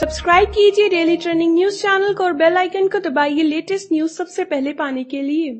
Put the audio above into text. Subscribe कीजिए daily trending news channel को और बेल आइकन को दबाइए लेटेस्ट न्यूज सबसे पहले पाने के लिए।